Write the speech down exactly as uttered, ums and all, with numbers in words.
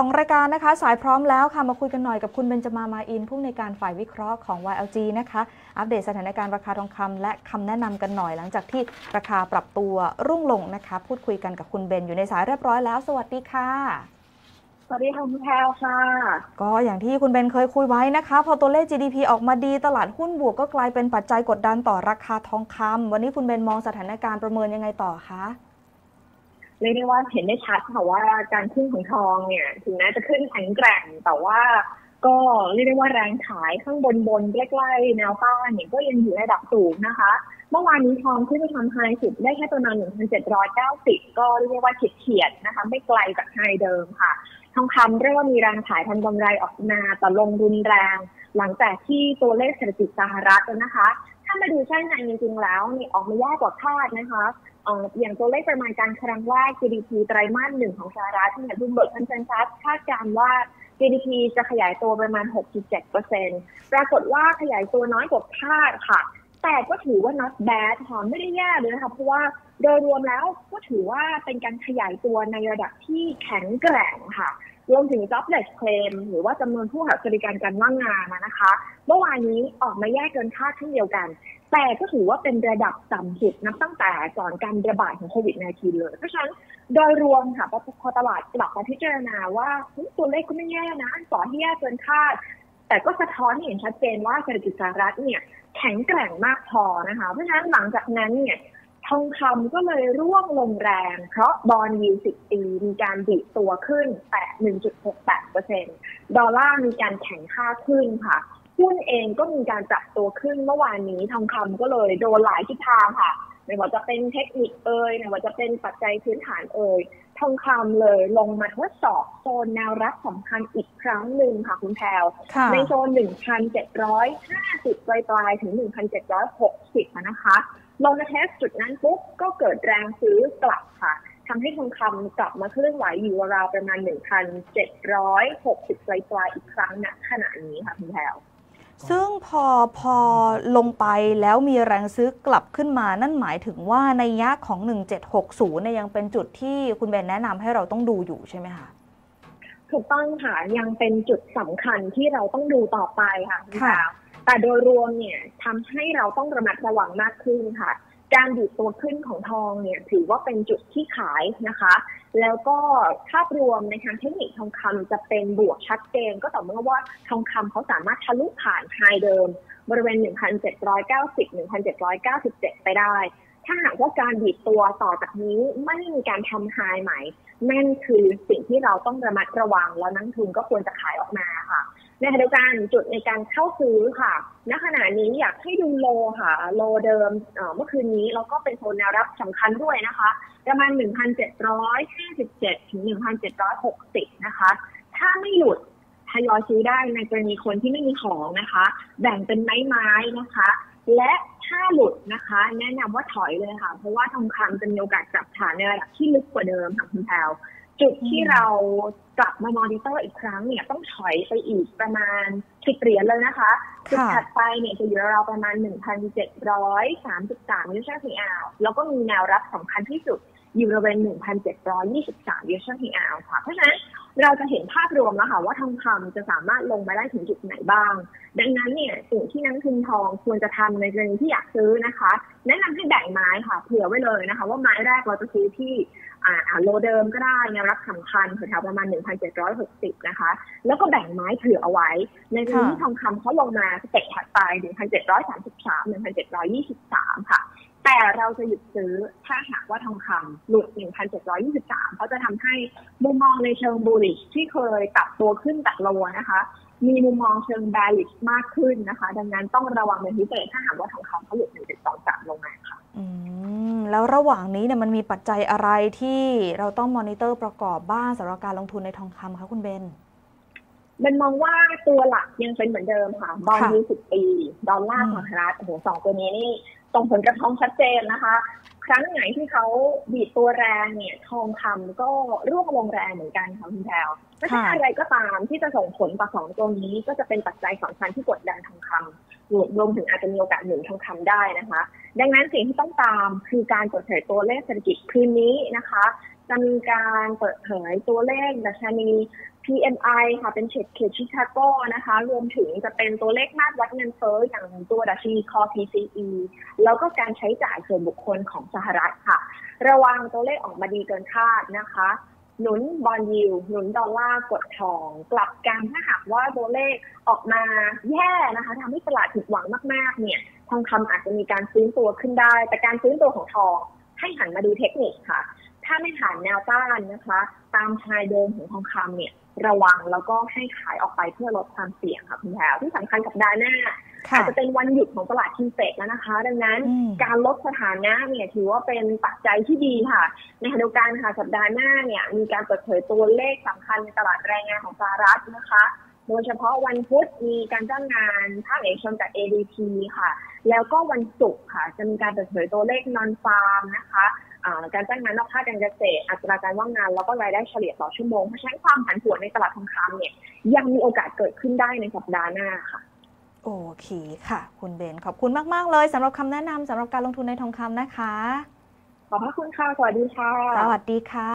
ของรายการนะคะสายพร้อมแล้วค่ะมาคุยกันหน่อยกับคุณเบญจมา มาอินทร์ผู้อำนวยการฝ่ายวิเคราะห์ของ วาย แอล จี นะคะอัปเดตสถานการณ์ราคาทองคำและคำแนะนำกันหน่อยหลังจากที่ราคาปรับตัวรุ่งลงนะคะพูดคุยกันกับคุณเบญอยู่ในสายเรียบร้อยแล้วสวัสดีค่ะสวัสดีค่ะคุณแพรค่ะก็อย่างที่คุณเบนเคยคุยไว้นะคะพอตัวเลข จี ดี พี ออกมาดีตลาดหุ้นบวกก็กลายเป็นปัจจัยกดดันต่อราคาทองคำวันนี้คุณเบนมองสถานการณ์ประเมินยังไงต่อคะเรียกได้ว่าเห็นได้ชัดค่ะว่าการขึ้นของทองเนี่ยถึงแม้จะขึ้นแข็งแกร่งแต่ว่าก็เรียกได้ว่าแรงขายข้างบนบนใกล้ๆแนวต้านเนี่ยก็ยังอยู่ในระดับสูงนะคะเมื่อวานนี้ทองขึ้นไปทำไฮสุดได้แค่ประมาณ หนึ่งพันเจ็ดร้อยเก้าสิบ ก็เรียกได้ว่าเฉียดๆนะคะไม่ไกลจากไฮเดิมค่ะทองคำเริ่มมีแรงขายทำกำไรออกมาแต่ลงรุนแรงหลังจากที่ตัวเลขเศรษฐกิจสหรัฐนะคะถ้ามาดูใช่ไหมจริงๆแล้วนี่ออกมาแย่กว่าคาดนะคะอย่างตัวเลขประมาณการครั้งแรก จี ดี พี ไตรมาสหนึ่งของสหรัฐที่ดูเบิกพันธุ์ชัดคาดการณ์ว่า จี ดี พี จะขยายตัวประมาณ หกจุดเจ็ดเปอร์เซ็นต์ ปรากฏว่าขยายตัวน้อยกว่าคาดค่ะแต่ก็ถือว่า not bad ค่ะไม่ได้แย่เลยนะคะเพราะว่าโดยรวมแล้วก็ถือว่าเป็นการขยายตัวในระดับที่แข็งแกร่งค่ะรวมถึง jobless claim หรือว่าจำนวนผู้หาบริการการว่างงานนะคะเมื่อวานนี้ออกมาแย่เกินคาดเช่นเดียวกันแต่ก็ถือว่าเป็นระดับต่ำสุดนับตั้งแต่ก่อนการระบาดของโควิด สิบเก้า เลยเพราะฉะนั้นโดยรวมค่ะพอตลาดกลับมาพิจารณาว่าตัวเลขก็ไม่แย่นะต่อให้แย่เกินคาดแต่ก็สะท้อนเห็นชัดเจนว่าเศรษฐกิจสหรัฐเนี่ยแข็งแกร่งมากพอนะคะเพราะฉะนั้นหลังจากนั้นเนี่ยทองคำก็เลยร่วงลงแรงเพราะบอนด์ยิลด์สิบปีมีการดิบตัวขึ้นแตะ หนึ่งจุดหกแปดเปอร์เซ็นต์ ดอลลาร์มีการแข็งค่าขึ้นค่ะหุ้นเองก็มีการปรับตัวขึ้นเมื่อวานนี้ทองคำก็เลยโดนหลายทิศทางค่ะไม่ว่าจะเป็นเทคนิคเอ่ยไม่ว่าจะเป็นปัจจัยพื้นฐานเอ่ยทองคำเลยลงมาทดสอบโซนแนวรับสำคัญอีกครั้งหนึ่งค่ะคุณแพรในโซน หนึ่งพันเจ็ดร้อยห้าสิบ ปลายๆถึง หนึ่งพันเจ็ดร้อยหกสิบ นะคะลงมาเทสจุดนั้นปุ๊บก็เกิดแรงซื้อกลับค่ะทำให้ทองคำกลับมาเคลื่อนไหวอยู่ราวประมาณ หนึ่งพันเจ็ดร้อยหกสิบ ปลายๆอีกครั้งณขณะนี้ค่ะคุณแพรซึ่งพอพอลงไปแล้วมีแรงซื้อกลับขึ้นมานั่นหมายถึงว่าในยะของหนึ่งพันเจ็ดร้อยหกสิบเนี่ยยังเป็นจุดที่คุณเบนแนะนำให้เราต้องดูอยู่ใช่ไหมคะถูกต้องค่ะยังเป็นจุดสำคัญที่เราต้องดูต่อไปค่ะค่ะแต่โดยรวมเนี่ยทำให้เราต้องระมัดระวังมากขึ้นค่ะการดิบตัวขึ้นของทองเนี่ยถือว่าเป็นจุดที่ขายนะคะแล้วก็ภาพรวมในทางเทคนิคทองคำจะเป็นบวกชัดเจนก็ต่อเมื่อว่าทองคำเขาสามารถทะลุผ่านไฮเดิมบริเวณ หนึ่งพันเจ็ดร้อยเก้าสิบ หนึ่งพันเจ็ดร้อยเก้าสิบเจ็ด ไปได้ถ้าหากว่าการดิบตัวต่อจากนี้ไม่มีการทำไฮใหม่นั่นคือสิ่งที่เราต้องระมัดระวังแล้วนักทุนก็ควรจะขายออกมาค่ะในขณะเดียวกันจุดในการเข้าซื้อค่ะณขณะนี้อยากให้ดูโลค่ะโลเดิมเมื่อคืนนี้แล้วก็เป็นโซนแนวรับสำคัญด้วยนะคะประมาณ หนึ่งพันเจ็ดร้อยห้าสิบเจ็ด ถึง หนึ่งพันเจ็ดร้อยหกสิบ นะคะถ้าไม่หลุดทยอยซื้อได้ในกรณีคนที่ไม่มีของนะคะแบ่งเป็นไม้ไม้นะคะและถ้าหลุดนะคะแนะนำว่าถอยเลยค่ะเพราะว่าทองคำจะมีโอกาสกลับฐานในระดับที่ลึกกว่าเดิมค่ะคุณแพลจุดที่เรากลับมามอนิเตอร์อีกครั้งเนี่ยต้องถอยไปอีกประมาณสิบเหรียญเลยนะคะจุดถัดไปเนี่ยจะอยู่ราวประมาณ หนึ่งพันเจ็ดร้อยสามสิบสาม ยูโรต่อออนซ์แล้วก็มีแนวรับสำคัญที่สุดอยู่บริเวณ หนึ่งพันเจ็ดร้อยยี่สิบสาม ยูโรต่อออนซ์ค่ะเพราะฉะนั้นเราจะเห็นภาพรวมแล้วค่ะว่าทองคำจะสามารถลงมาได้ถึงจุดไหนบ้างดังนั้นเนี่ยสิ่งที่นักลงทุนทองควรจะทำในกรณีที่อยากซื้อนะคะแนะนำให้แบ่งไม้ค่ะเผื่อไว้เลยนะคะว่าไม้แรกเราจะซื้อที่อ่าโลเดิมก็ได้แนวรับสำคัญแถวประมาณ หนึ่งพันเจ็ดร้อยหกสิบ นะคะแล้วก็แบ่งไม้เผื่อเอาไว้ในกรณีที่ทองคำเขาลงมาสเต็ปถัดไป หนึ่งพันเจ็ดร้อยสามสิบสาม หนึ่งพันเจ็ดร้อยยี่สิบสาม ค่ะแต่เราจะหยุดซื้อถ้าหากว่าทองคำหลุด หนึ่งพันเจ็ดร้อยยี่สิบสาม เขาจะทำให้มุมมองในเชิง bullish ที่เคยตัดตัวขึ้นตัดลงนะคะมีมุมมองเชิง bearish มากขึ้นนะคะดังนั้นต้องระวังเป็นพิเศษถ้าหากว่าทองคำเขาหลุด หนึ่งจุดสองสาม ลงมาค่ะอืมแล้วระหว่างนี้เนี่ยมันมีปัจจัยอะไรที่เราต้องมอนิเตอร์ประกอบบ้างสำหรับการลงทุนในทองคำคะคุณเบนมันมองว่าตัวหลักยังเป็นเหมือนเดิมค่ะบอนด์ยี่สิบปีดอลลาร์สหรัฐโอ้โหสองตัวนี้นี่ตรงผลกระทบชัดเจนนะคะครั้งไหนที่เขาบีบตัวแรงเนี่ยทองคำก็ร่วงลงแรงเหมือนกันค่ะคุณแพลไม่ใช่อะไรก็ตามที่จะส่งผลต่อสองตัวนี้ก็จะเป็นปัจจัยสำคัญที่กดดันทองคำรวมถึงอาจจะมีโอกาสหนุนทองคำได้นะคะดังนั้นสิ่งที่ต้องตามคือการเปิดเผยตัวเลขเศรษฐกิจคืนนี้นะคะจะมีการเปิดเผยตัวเลขดัชนี พี เอ็ม ไอ ค่ะเป็นเขตเขตชิคาโกนะคะรวมถึงจะเป็นตัวเลขมาตรวัดเงินเฟ้ออย่างตัวดัชนีคอ พี ซี อี แล้วก็การใช้จ่ายส่วนบุคคลของสหรัฐค่ะระวังตัวเลขออกมาดีเกินคาดนะคะหนุนบอนด์ยิลด์หนุนดอลลาร์กดทองกลับกันถ้าหากว่าตัวเลขออกมาแย่นะคะทำให้ตลาดผิดหวังมากๆเนี่ยทองคำอาจจะมีการฟื้นตัวขึ้นได้แต่การฟื้นตัวของทองให้หันมาดูเทคนิคค่ะถ้าไม่ผ่านแนวต้านนะคะตามไฮเดิมของทองคำเนี่ยระวังแล้วก็ให้ขายออกไปเพื่อลดความเสี่ยงค่ะคุณแถวที่สำคัญกับดาน่าอาจจะเป็นวันหยุดของตลาดทีเฟกแล้วนะคะดังนั้นการลดสถานะเนี่ยถือว่าเป็นปัจจัยที่ดีค่ะในขณะเดียวกันค่ะสัปดาห์หน้าเนี่ยมีการเปิดเผยตัวเลขสำคัญในตลาดแรงงานของสหรัฐนะคะโดยเฉพาะวันพุธมีการจ้างงานภาคเอกชนจาก เอ ดี พี ค่ะแล้วก็วันศุกร์ค่ะจะมีการเปิดเผยตัวเลขนอนฟาร์มนะคะการจ้างงานนอกภาคการเกษตรอัตราการว่างงานแล้วก็รายได้เฉลี่ยต่อชั่วโมงเพราะฉะนั้นความผันผวนในตลาดทองคำเนี่ยยังมีโอกาสเกิดขึ้นได้ในสัปดาห์หน้าค่ะโอเคค่ะคุณเบนขอบคุณมากๆเลยสำหรับคำแนะนำสำหรับการลงทุนในทองคำนะคะขอบพระคุณค่ะสวัสดีค่ะสวัสดีค่ะ